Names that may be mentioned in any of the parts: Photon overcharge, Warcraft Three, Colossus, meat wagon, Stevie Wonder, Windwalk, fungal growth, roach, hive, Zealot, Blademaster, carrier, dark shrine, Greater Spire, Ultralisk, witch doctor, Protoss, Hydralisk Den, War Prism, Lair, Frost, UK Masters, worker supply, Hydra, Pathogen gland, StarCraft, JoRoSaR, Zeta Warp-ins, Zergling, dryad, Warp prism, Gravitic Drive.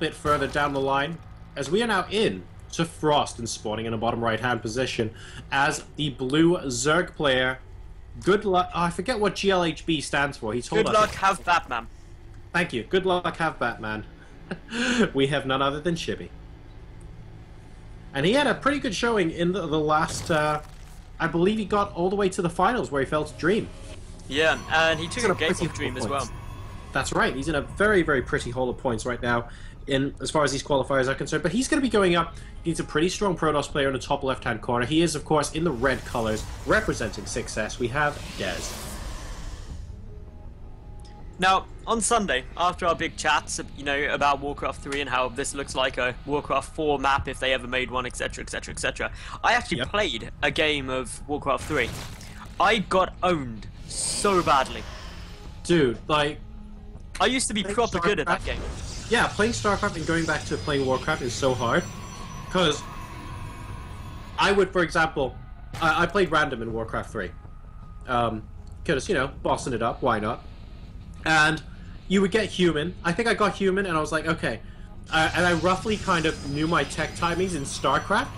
bit further down the line, as we are now in to Frost and spawning in the bottom right-hand position as the blue Zerg player. Good luck. Oh, I forget what GLHB stands for. He told us. Good luck, have Batman. Thank you. Good luck, have Batman. We have none other than Shibby. And he had a pretty good showing in the last. I believe he got all the way to the finals where he fell to Dream. Yeah, and he took a game of Dream as well. That's right. He's in a very, very pretty hole of points right now, in as far as these qualifiers are concerned. But he's going to be going up against a pretty strong Protoss player in the top left-hand corner. He is, of course, in the red colors, representing success. We have Dez. Now, on Sunday, after our big chats, you know, about Warcraft 3 and how this looks like a Warcraft 4 map if they ever made one, etc., etc., etc., I actually played a game of Warcraft 3. I got owned so badly. Dude, like, I used to be proper StarCraft, good at that game. Yeah, playing StarCraft and going back to playing Warcraft is so hard. Because I would, for example, I played random in Warcraft 3. Because, you know, bossing it up, why not? And you would get human. I think I got human and I was like, okay. And I roughly kind of knew my tech timings in StarCraft.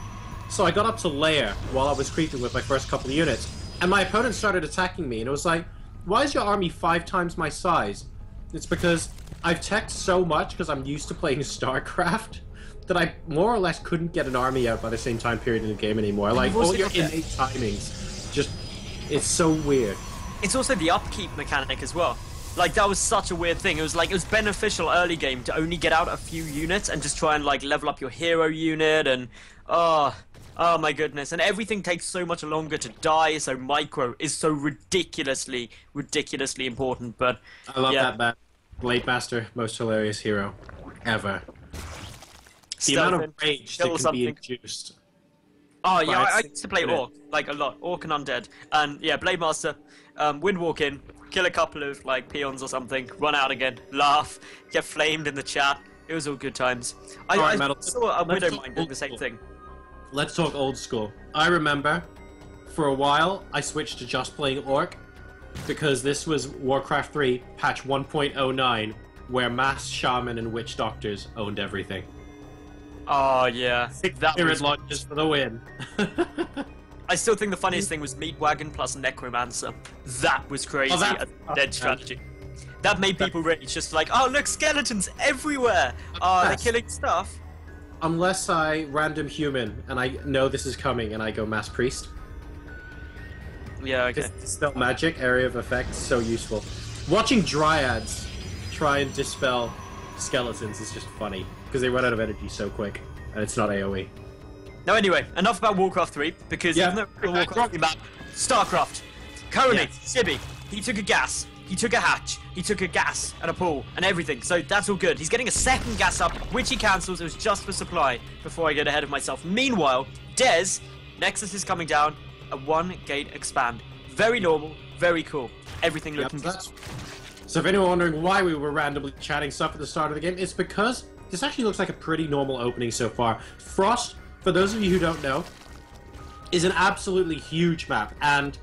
So I got up to Lair while I was creeping with my first couple of units. And my opponent started attacking me. And it was like, why is your army 5 times my size? It's because I've teched so much because I'm used to playing StarCraft that I more or less couldn't get an army out by the same time period in the game anymore. Like, all your innate timings. Just, it's so weird. It's also the upkeep mechanic as well. Like, that was such a weird thing. It was like, it was beneficial early game to only get out a few units and just try and, like, level up your hero unit and, oh my goodness. And everything takes so much longer to die, so micro is so ridiculously, ridiculously important. But I love that map. Blademaster, most hilarious hero ever. The amount of rage that can be induced. Oh, yeah, I used to play Orc, like, a lot. Orc and Undead. And, yeah, Blademaster, Windwalk in, kill a couple of, like, peons or something, run out again, laugh, get flamed in the chat. It was all good times. I saw a Widowmine doing the same thing. Let's talk old school. I remember, for a while, I switched to just playing Orc, because this was Warcraft 3 patch 1.09, where mass shaman and witch doctors owned everything. Oh, yeah. That was launches for the win. I still think the funniest thing was Meat Wagon plus Necromancer. That was crazy. Oh, that's a dead strategy. That made people rage, just like, oh, look, skeletons everywhere. Oh, they're killing stuff. Unless I random human, and I know this is coming, and I go mass priest. Yeah, okay. Dispel magic, area of effect, so useful. Watching dryads try and dispel skeletons is just funny, because they run out of energy so quick, and it's not AoE. Now anyway, enough about Warcraft 3, because even though we're Warcraft about StarCraft, Coney, Shibby, he took a gas, he took a hatch, he took a gas and a pool, and everything, so that's all good. He's getting a second gas up, which he cancels, it was just for supply, before I get ahead of myself. Meanwhile, Dez, Nexus is coming down, a 1 gate expand. Very normal, very cool. Everything looking good. So if anyone wondering why we were randomly chatting stuff at the start of the game, it's because this actually looks like a pretty normal opening so far. Frost, for those of you who don't know, is an absolutely huge map, and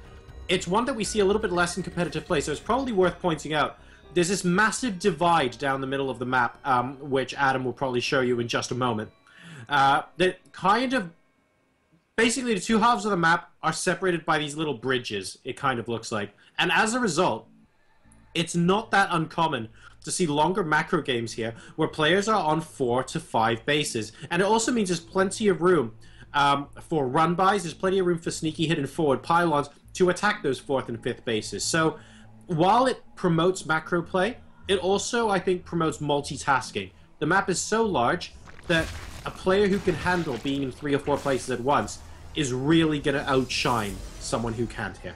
it's one that we see a little bit less in competitive play, so it's probably worth pointing out. There's this massive divide down the middle of the map, which Adam will probably show you in just a moment. That kind of basically, the two halves of the map are separated by these little bridges, it kind of looks like. And as a result, it's not that uncommon to see longer macro games here, where players are on 4 to 5 bases. And it also means there's plenty of room for run-bys, there's plenty of room for sneaky hidden forward pylons to attack those 4th and 5th bases. So while it promotes macro play, it also, I think, promotes multitasking. The map is so large that a player who can handle being in 3 or 4 places at once is really going to outshine someone who can't here.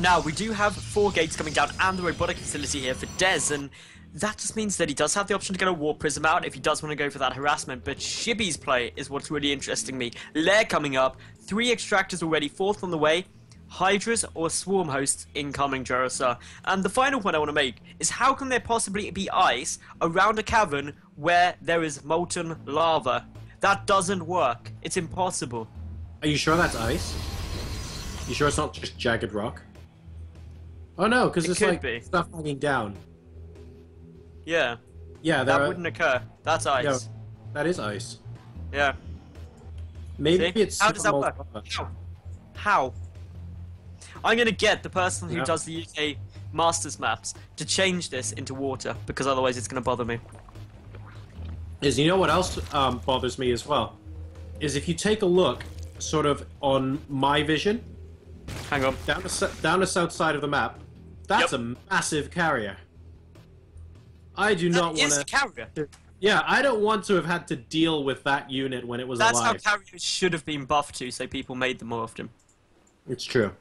Now, we do have 4 gates coming down and the robotic facility here for Dez, and that just means that he does have the option to get a War Prism out if he does want to go for that harassment, but Shibby's play is what's really interesting me. Lair coming up, 3 extractors already, 4th on the way, Hydras or Swarm hosts incoming, Jarosar. And the final point I want to make is how can there possibly be ice around a cavern where there is molten lava? That doesn't work. It's impossible. Are you sure that's ice? You sure it's not just jagged rock? Oh no, because it's like stuff hanging down. Yeah. Yeah, that wouldn't occur. That's ice. No, that is ice. Yeah. Maybe See? It's. How does that work? How? I'm gonna get the person who does the UK Masters maps to change this into water, because otherwise it's gonna bother me. Is you know what else bothers me as well? Is if you take a look, sort of on my vision. Hang on. Down the south side of the map. That's a massive carrier. I do not want to. Is a carrier. Yeah, I don't want to have had to deal with that unit when it was alive. That's how carriers should have been buffed to, so people made them more often. It's true.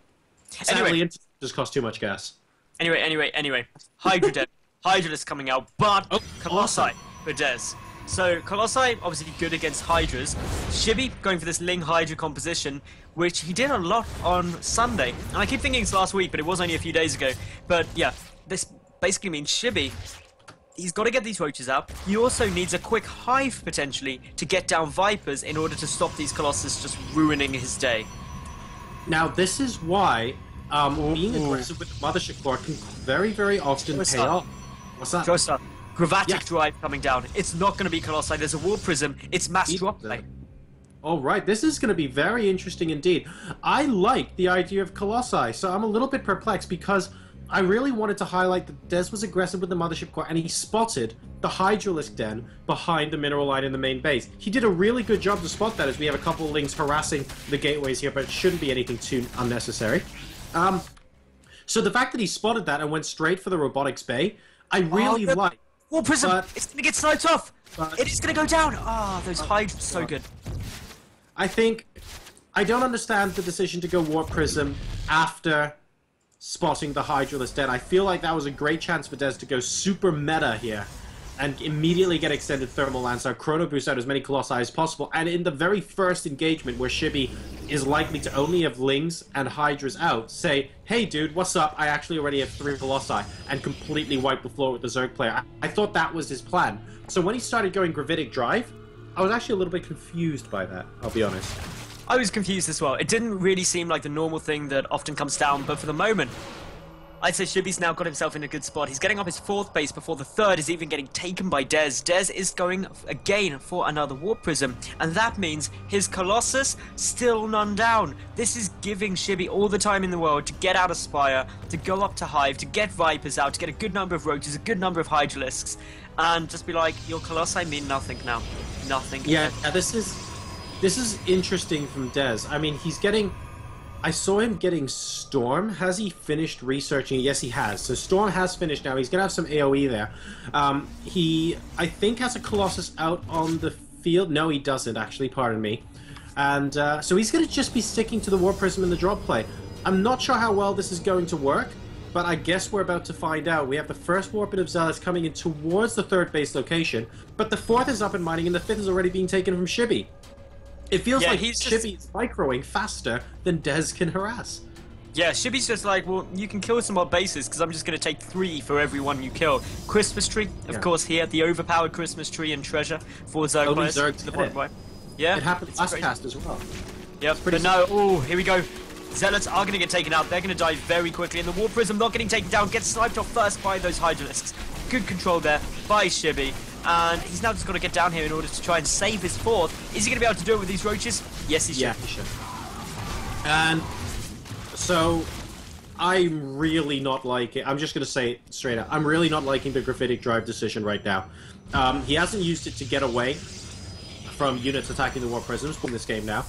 Sadly, anyway, it just costs too much gas. Anyway. Hydra is coming out, but Colossi for Dez. So Colossi, obviously good against Hydras. Shibby going for this Ling Hydra composition, which he did a lot on Sunday. And I keep thinking it's last week, but it was only a few days ago. But yeah, this basically means Shibby, he's got to get these roaches out. He also needs a quick hive, potentially, to get down Vipers in order to stop these Colossus just ruining his day. Now, this is why being aggressive with the Mothership Core can very, very often pay off. What's that? Gravatic drive coming down. It's not going to be Colossi. There's a War Prism. It's mass drop play. All right, this is going to be very interesting indeed. I like the idea of Colossi, so I'm a little bit perplexed because I really wanted to highlight that Dez was aggressive with the Mothership Core, and he spotted the Hydralisk Den behind the mineral line in the main base. He did a really good job to spot that, as we have a couple of Lings harassing the gateways here, but it shouldn't be anything too unnecessary. So the fact that he spotted that and went straight for the Robotics Bay, I really like. War Prism! It's going to get sniped off! It is going to go down! Ah, those Hydra are so good. I think... I don't understand the decision to go War Prism after spotting the Hydralisk Den. I feel like that was a great chance for Dez to go super meta here and immediately get extended thermal lance out, chrono boost out as many Colossi as possible, and in the very first engagement where Shibby is likely to only have Lings and Hydras out, say, hey dude, what's up? I actually already have 3 Colossi, and completely wipe the floor with the Zerg player. I thought that was his plan. So when he started going Gravitic Drive, I was actually a little bit confused by that, I'll be honest. I was confused as well. It didn't really seem like the normal thing that often comes down, but for the moment, I'd say Shibby's now got himself in a good spot. He's getting up his 4th base before the 3rd is even getting taken by Dez. Dez is going again for another Warp Prism, and that means his Colossus still none down. This is giving Shibby all the time in the world to get out of Spire, to go up to Hive, to get Vipers out, to get a good number of Roaches, a good number of Hydralisks, and just be like, your Colossi mean nothing now. Nothing. Yeah, This is interesting from Dez. I mean, he's getting... I saw him getting Storm. Has he finished researching? Yes, he has. So Storm has finished now. He's going to have some AoE there. He, I think, has a Colossus out on the field. No, he doesn't, actually. Pardon me. And so he's going to just be sticking to the War Prism and the drop play. I'm not sure how well this is going to work, but I guess we're about to find out. We have the first Warp-in of Zealots coming in towards the 3rd base location, but the 4th is up and mining, and the 5th is already being taken from Shibby. It feels like Shibby's microing faster than Dez can harass. Yeah, Shibby's just like, well, you can kill some more bases because I'm just going to take 3 for every one you kill. Christmas tree, of course, here. The overpowered Christmas tree and treasure for Zerg players. Zerg's the point, right? Yeah. It happened last cast as well. Yeah, but no, here we go. Zealots are going to get taken out. They're going to die very quickly. And the War Prism not getting taken down gets sniped off first by those Hydralisks. Good control there by Shibby. And he's now just got to get down here in order to try and save his 4th. Is he going to be able to do it with these roaches? Yes, he should. Yeah, he should. And so I'm really not liking... I'm just going to say it straight out. I'm really not liking the Gravitic Drive decision right now. He hasn't used it to get away from units attacking the War Prisms in this game now.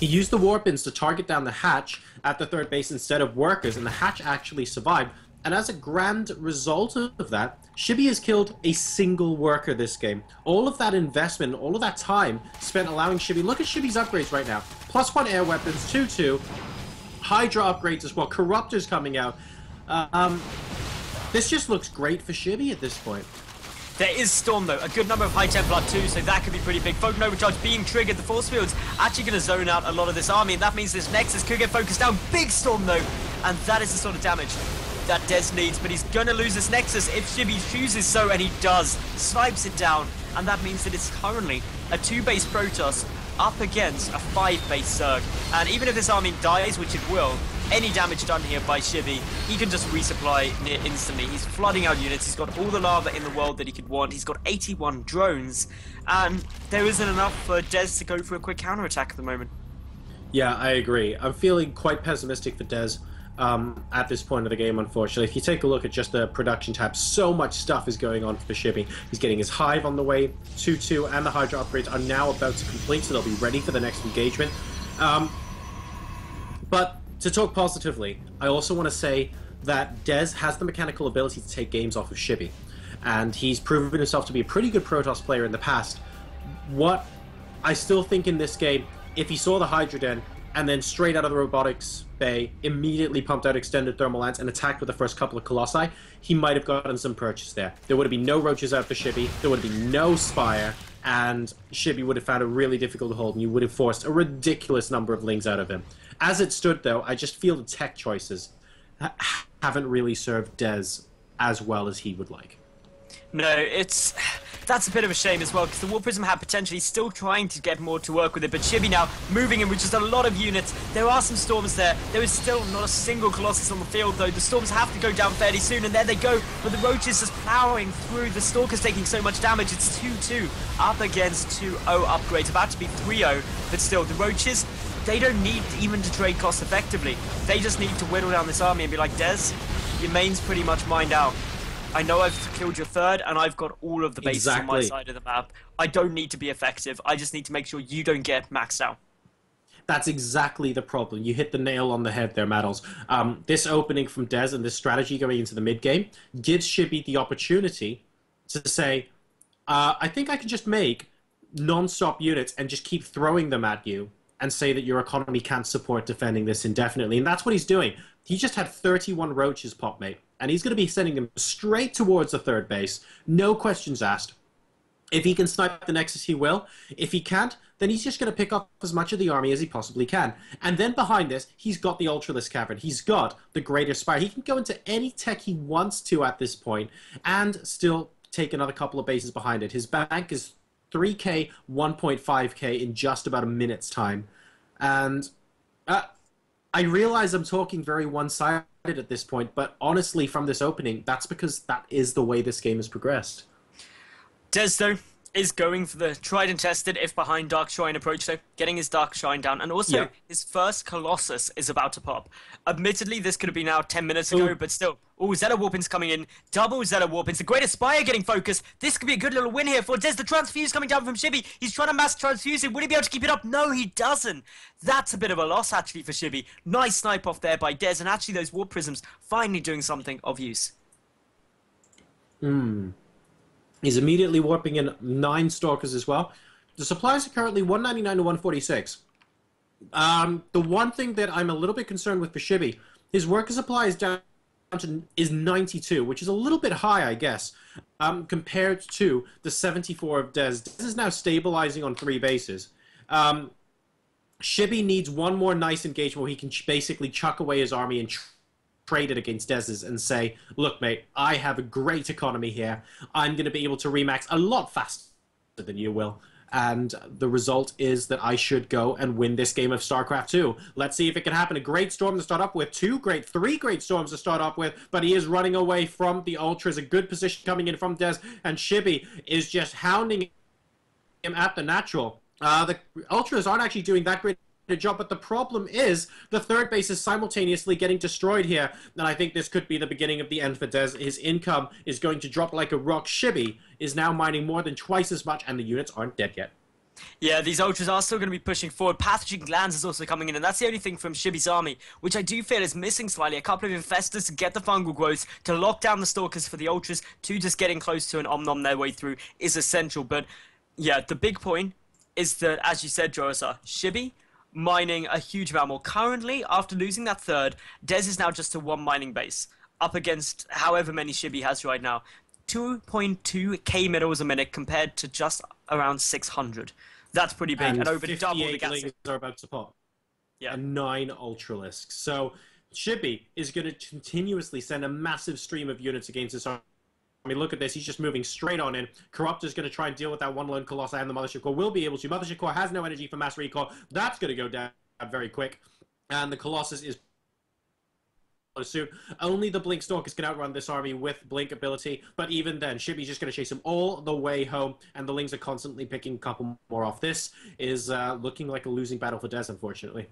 He used the Warp-ins to target down the hatch at the 3rd base instead of workers, and the hatch actually survived. And as a grand result of that, Shibby has killed a single worker this game. All of that investment, all of that time spent allowing Shibby... Look at Shibby's upgrades right now. +1 air weapons, 2-2. Hydra upgrades as well. Corruptors coming out. This just looks great for Shibby at this point. There is Storm, though. A good number of High Templar, too, so that could be pretty big. Photon Overcharge being triggered. The force field's actually going to zone out a lot of this army, and that means this Nexus could get focused down. Big Storm, though, and that is the sort of damage that Dez needs, but he's going to lose this Nexus if Shibby chooses so, and he does. Snipes it down, and that means that it's currently a 2-base Protoss up against a 5-base Zerg. And even if this army dies, which it will, any damage done here by Shibby, he can just resupply near instantly. He's flooding out units, he's got all the lava in the world that he could want, he's got 81 drones, and there isn't enough for Dez to go for a quick counterattack at the moment. Yeah, I agree. I'm feeling quite pessimistic for Dez at this point of the game, unfortunately. If you take a look at just the production tab, so much stuff is going on for Shibby. He's getting his hive on the way, 2-2, and the Hydra upgrades are now about to complete, so they'll be ready for the next engagement. But to talk positively, I also want to say that Dez has the mechanical ability to take games off of Shibby, and he's proven himself to be a pretty good Protoss player in the past. What I still think in this game, if he saw the Hydra Den, and then straight out of the Robotics Bay, immediately pumped out Extended Thermal Lance and attacked with the first couple of Colossi, he might have gotten some purchase there. There would have been no roaches out for Shibby, there would have been no Spire, and Shibby would have found it really difficult to hold, and you would have forced a ridiculous number of lings out of him. As it stood, though, I just feel the tech choices haven't really served Dez as well as he would like. No, it's... That's a bit of a shame as well, because the War Prism had potentially still trying to get more to work with it, but Shibby now moving in with just a lot of units. There are some Storms there. There is still not a single Colossus on the field, though. The Storms have to go down fairly soon, and there they go, but the Roaches just powering through. The Stalker's taking so much damage. It's 2-2 up against 2-0 upgrades, about to be 3-0, but still, the Roaches, they don't need even to trade cost effectively. They just need to whittle down this army and be like, Dez, your main's pretty much mined out. I know I've killed your third, and I've got all of the bases exactly on my side of the map. I don't need to be effective. I just need to make sure you don't get maxed out. That's exactly the problem. You hit the nail on the head there, Maddles. This opening from Dez and this strategy going into the mid-game gives Shibby the opportunity to say, I think I can just make non-stop units and just keep throwing them at you and say that your economy can't support defending this indefinitely. And that's what he's doing. He just had 31 roaches pop, mate. And he's going to be sending them straight towards the third base. No questions asked. If he can snipe the Nexus, he will. If he can't, then he's just going to pick off as much of the army as he possibly can. And then behind this, he's got the Ultraless Cavern. He's got the Greater Spire. He can go into any tech he wants to at this point and still take another couple of bases behind it. His bank is 3k, 1.5k in just about a minute's time. And I realize I'm talking very one-sided at this point, but honestly, from this opening, that's because that is the way this game has progressed. Dez, though, is going for the tried and tested, if behind, dark shrine approach, though, getting his dark shrine down, and also his first Colossus is about to pop. Admittedly, this could have been now 10 minutes ago, but still. Oh, Zeta Warp-ins coming in, double Zeta Warp-ins, the Greater Spire getting focused. This could be a good little win here for Dez. The transfuse coming down from Shibby. He's trying to mass transfuse it. Will he be able to keep it up? No, he doesn't. That's a bit of a loss, actually, for Shibby. Nice snipe off there by Dez, and actually those Warp Prisms finally doing something of use. He's immediately warping in 9 Stalkers as well. The supplies are currently 199 to 146. The one thing that I'm a little bit concerned with for Shibby, his worker supply is down is 92, which is a little bit high, I guess, compared to the 74 of Dez. Dez is now stabilizing on 3 bases. Shibby needs one more nice engagement where he can basically chuck away his army and trade it against Dez's and say, look, mate, I have a great economy here. I'm going to be able to remax a lot faster than you will. And the result is that I should go and win this game of StarCraft 2. Let's see if it can happen. A great Storm to start up with. 3 great Storms to start up with. But he is running away from the Ultras. A good position coming in from Dez. And Shibby is just hounding him at the natural. The Ultras aren't actually doing that great a job. But the problem is the third base is simultaneously getting destroyed here. And I think this could be the beginning of the end for Dez. His income is going to drop like a rock. Shibby is now mining more than twice as much, and the units aren't dead yet. Yeah, these Ultras are still going to be pushing forward. Pathogen Glands is also coming in, and that's the only thing from Shibby's army, which I do feel is missing slightly. A couple of Infestors to get the fungal growths, to lock down the Stalkers for the Ultras, to just getting close to an Omnom their way through is essential. But yeah, the big point is that, as you said, Jorasar, Shibby mining a huge amount more. Currently, after losing that third, Dez is now just to 1 mining base, up against however many Shibby has right now. 2.2k minerals a minute compared to just around 600. That's pretty big, and over double the gas are about to pop. Yeah, and 9 Ultralisks. So Shibby is going to continuously send a massive stream of units against this army. I mean, look at this. He's just moving straight on in. Corruptor's going to try and deal with that one lone Colossi, and the Mothership Core will be able to. Mothership Core has no energy for mass recall. That's going to go down very quick. And the Colossus is suit. Only the Blink Stalkers can outrun this army with Blink ability, but even then, Shibby's just going to chase them all the way home, and the Lings are constantly picking a couple more off. This is looking like a losing battle for Dez, unfortunately.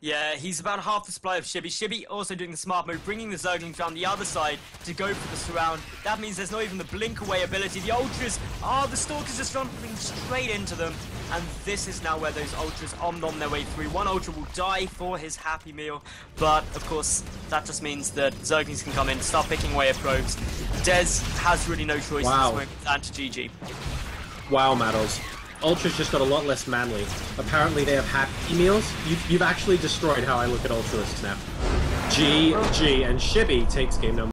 Yeah, he's about half the supply of Shibby. Shibby also doing the smart move, bringing the Zerglings down the other side to go for the surround. That means there's not even the blink away ability. The Ultras are the Stalkers just jumping straight into them. And this is now where those Ultras on their way through. One Ultra will die for his Happy Meal. But, of course, that just means that Zerglings can come in, start picking away at probes. Dez has really no choice in this moment. And to GG. Wow, Mattles. Ultra's just got a lot less manly. Apparently they have Happy Meals. You've actually destroyed how I look at Ultras now. GG, and Shibby takes game number